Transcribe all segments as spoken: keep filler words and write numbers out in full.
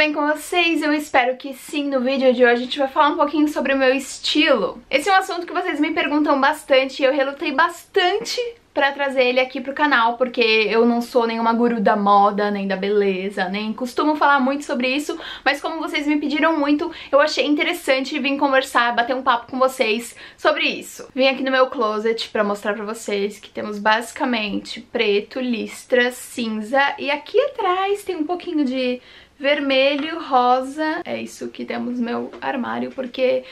bem com vocês? Eu espero que sim. No vídeo de hoje a gente vai falar um pouquinho sobre o meu estilo. Esse é um assunto que vocês me perguntam bastante e eu relutei bastante pra trazer ele aqui pro canal, porque eu não sou nenhuma guru da moda, nem da beleza, nem costumo falar muito sobre isso, mas como vocês me pediram muito, eu achei interessante vir conversar, bater um papo com vocês sobre isso. Vim aqui no meu closet pra mostrar pra vocês que temos basicamente preto, listra, cinza, e aqui atrás tem um pouquinho de vermelho, rosa. É isso que temos no meu armário, porque,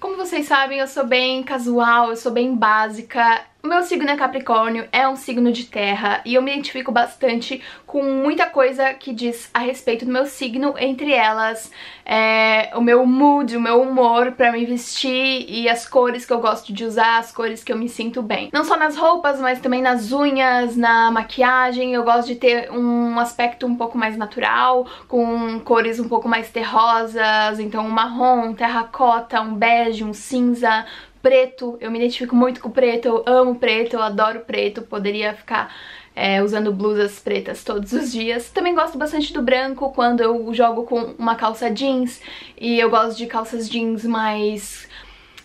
como vocês sabem, eu sou bem casual, eu sou bem básica. O meu signo é Capricórnio, é um signo de terra, e eu me identifico bastante com muita coisa que diz a respeito do meu signo, entre elas é, o meu mood, o meu humor pra me vestir e as cores que eu gosto de usar, as cores que eu me sinto bem. Não só nas roupas, mas também nas unhas, na maquiagem. Eu gosto de ter um aspecto um pouco mais natural, com cores um pouco mais terrosas, então um marrom, um terracota, um bege, um cinza, preto. Eu me identifico muito com preto, eu amo preto, eu adoro preto, poderia ficar é, usando blusas pretas todos os dias. Também gosto bastante do branco quando eu jogo com uma calça jeans, e eu gosto de calças jeans mais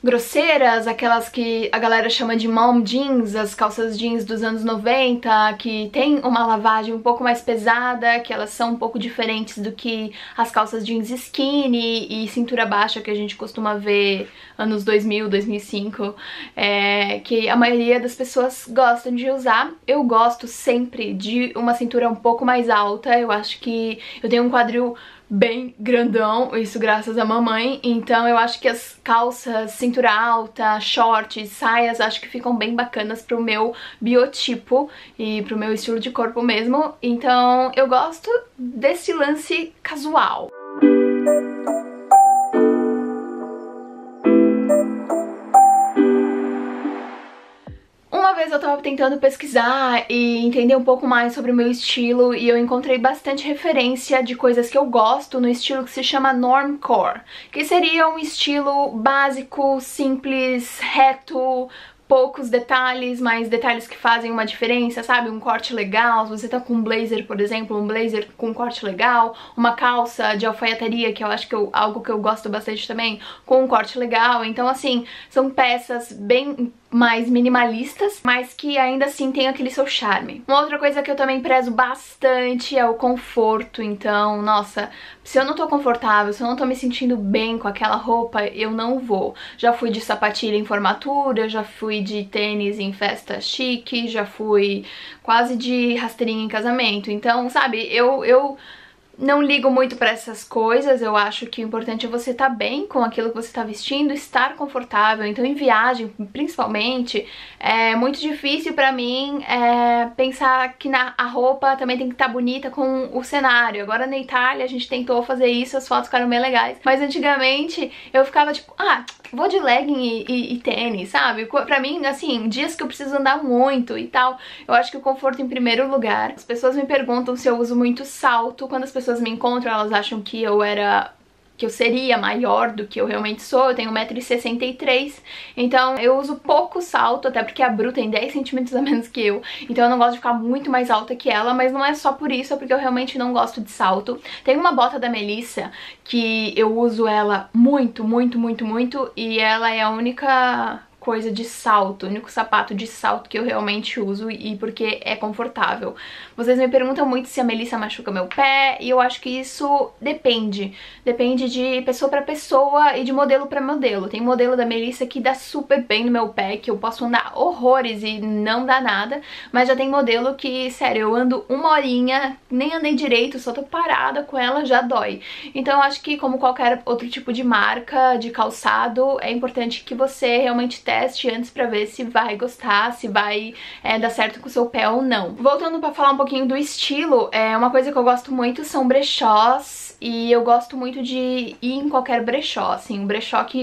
grosseiras, aquelas que a galera chama de mom jeans, as calças jeans dos anos noventa, que tem uma lavagem um pouco mais pesada, que elas são um pouco diferentes do que as calças jeans skinny e cintura baixa que a gente costuma ver anos dois mil, dois mil e cinco, é, que a maioria das pessoas gostam de usar. Eu gosto sempre de uma cintura um pouco mais alta, eu acho que eu tenho um quadril bem grandão, isso graças à mamãe, então eu acho que as calças, cintura alta, shorts, saias, acho que ficam bem bacanas pro meu biotipo e pro meu estilo de corpo mesmo, então eu gosto desse lance casual. Eu tava tentando pesquisar e entender um pouco mais sobre o meu estilo, e eu encontrei bastante referência de coisas que eu gosto no estilo que se chama normcore, que seria um estilo básico, simples, reto, poucos detalhes, mas detalhes que fazem uma diferença, sabe? Um corte legal, se você tá com um blazer, por exemplo, um blazer com um corte legal, uma calça de alfaiataria, que eu acho que é algo que eu gosto bastante também, com um corte legal. Então, assim, são peças bem mais minimalistas, mas que ainda assim tem aquele seu charme. Uma outra coisa que eu também prezo bastante é o conforto. Então, nossa, se eu não tô confortável, se eu não tô me sentindo bem com aquela roupa, eu não vou. Já fui de sapatilha em formatura, já fui de tênis em festa chique, já fui quase de rasteirinha em casamento. Então, sabe, eu... eu não ligo muito pra essas coisas. Eu acho que o importante é você estar bem com aquilo que você tá vestindo, estar confortável. Então, em viagem, principalmente, é muito difícil pra mim é, pensar que na, a roupa também tem que estar bonita com o cenário. Agora, na Itália, a gente tentou fazer isso, as fotos ficaram bem legais. Mas, antigamente, eu ficava tipo, ah, vou de legging e, e, e tênis, sabe? Pra mim, assim, dias que eu preciso andar muito e tal, eu acho que o conforto em primeiro lugar. As pessoas me perguntam se eu uso muito salto. Quando as pessoas As pessoas me encontram, elas acham que eu era, que eu seria maior do que eu realmente sou. Eu tenho um metro e sessenta e três, então eu uso pouco salto, até porque a Bru tem dez centímetros a menos que eu, então eu não gosto de ficar muito mais alta que ela, mas não é só por isso, é porque eu realmente não gosto de salto. Tem uma bota da Melissa que eu uso ela muito, muito, muito, muito, e ela é a única coisa de salto, o único sapato de salto que eu realmente uso, e porque é confortável. Vocês me perguntam muito se a Melissa machuca meu pé, e eu acho que isso depende. Depende de pessoa pra pessoa e de modelo pra modelo. Tem modelo da Melissa que dá super bem no meu pé, que eu posso andar horrores e não dá nada, mas já tem modelo que, sério, eu ando uma horinha, nem andei direito, só tô parada com ela, já dói. Então eu acho que, como qualquer outro tipo de marca, de calçado, é importante que você realmente teste antes pra ver se vai gostar, se vai é, dar certo com o seu pé ou não. Voltando pra falar um pouquinho do estilo, é, uma coisa que eu gosto muito são brechós, e eu gosto muito de ir em qualquer brechó, assim, um brechó que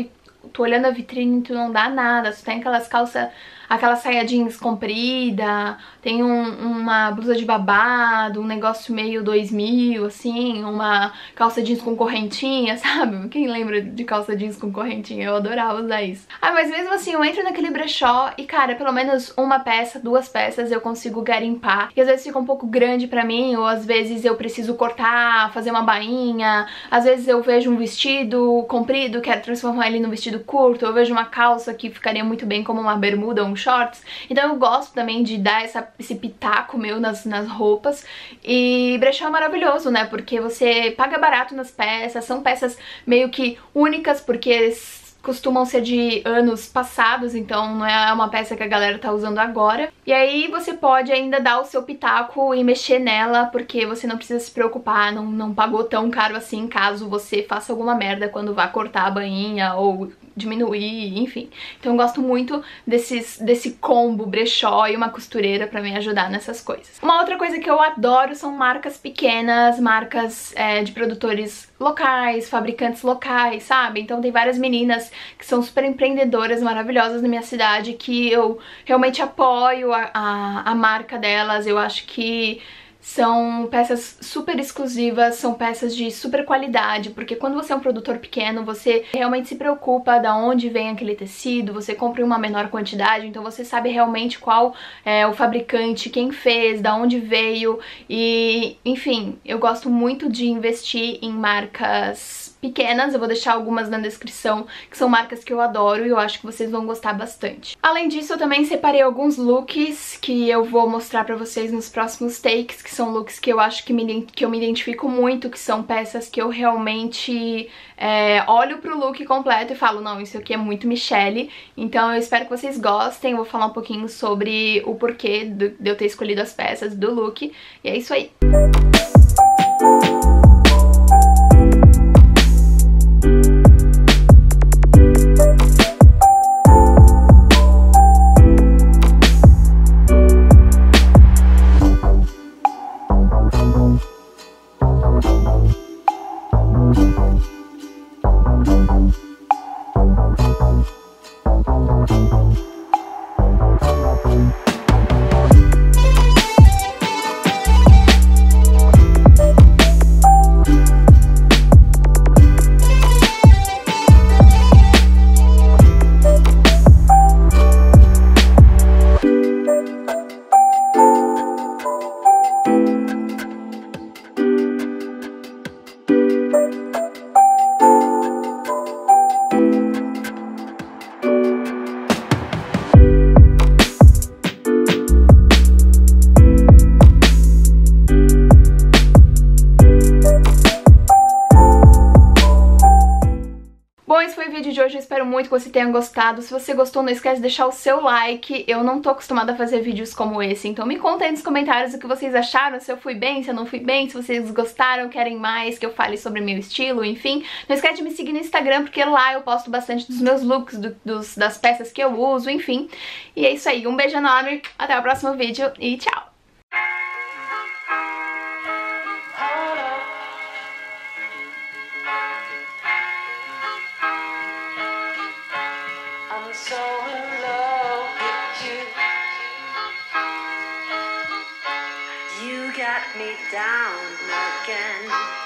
tu olhando a vitrine tu não dá nada, tu tem aquelas calças aquela saia jeans comprida, tem um, uma blusa de babado, um negócio meio dois mil, assim, uma calça jeans com correntinha, sabe? Quem lembra de calça jeans com correntinha? Eu adorava usar isso. Ah, mas mesmo assim, eu entro naquele brechó e, cara, pelo menos uma peça, duas peças eu consigo garimpar. E às vezes fica um pouco grande pra mim, ou às vezes eu preciso cortar, fazer uma bainha, às vezes eu vejo um vestido comprido, quero transformar ele num vestido curto, eu vejo uma calça que ficaria muito bem como uma bermuda ou um shorts. Então eu gosto também de dar essa, esse pitaco meu nas, nas roupas. E brechó é maravilhoso, né? Porque você paga barato nas peças, são peças meio que únicas, porque eles costumam ser de anos passados, então não é uma peça que a galera tá usando agora. E aí você pode ainda dar o seu pitaco e mexer nela, porque você não precisa se preocupar, não, não pagou tão caro assim caso você faça alguma merda quando vá cortar a bainha ou diminuir, enfim. Então eu gosto muito desses, desse combo brechó e uma costureira pra me ajudar nessas coisas. Uma outra coisa que eu adoro são marcas pequenas, marcas é, de produtores locais, fabricantes locais, sabe? Então tem várias meninas que são super empreendedoras maravilhosas na minha cidade que eu realmente apoio a, a, a marca delas. Eu acho que são peças super exclusivas, são peças de super qualidade, porque quando você é um produtor pequeno, você realmente se preocupa de onde vem aquele tecido, você compra em uma menor quantidade, então você sabe realmente qual é o fabricante, quem fez, de onde veio, e enfim, eu gosto muito de investir em marcas pequenas, eu vou deixar algumas na descrição, que são marcas que eu adoro e eu acho que vocês vão gostar bastante. Além disso, eu também separei alguns looks que eu vou mostrar pra vocês nos próximos takes, que são looks que eu acho que, me, que eu me identifico muito, que são peças que eu realmente é, olho pro look completo e falo, não, isso aqui é muito Michelle. Então eu espero que vocês gostem, eu vou falar um pouquinho sobre o porquê de eu ter escolhido as peças do look, e é isso aí. Eu espero muito que você tenha gostado. Se você gostou, não esquece de deixar o seu like. Eu não tô acostumada a fazer vídeos como esse, então me conta aí nos comentários o que vocês acharam, se eu fui bem, se eu não fui bem, se vocês gostaram, querem mais, que eu fale sobre meu estilo, enfim. Não esquece de me seguir no Instagram, porque lá eu posto bastante dos meus looks, do, dos, das peças que eu uso, enfim. E é isso aí, um beijo enorme, até o próximo vídeo e tchau! Me down again.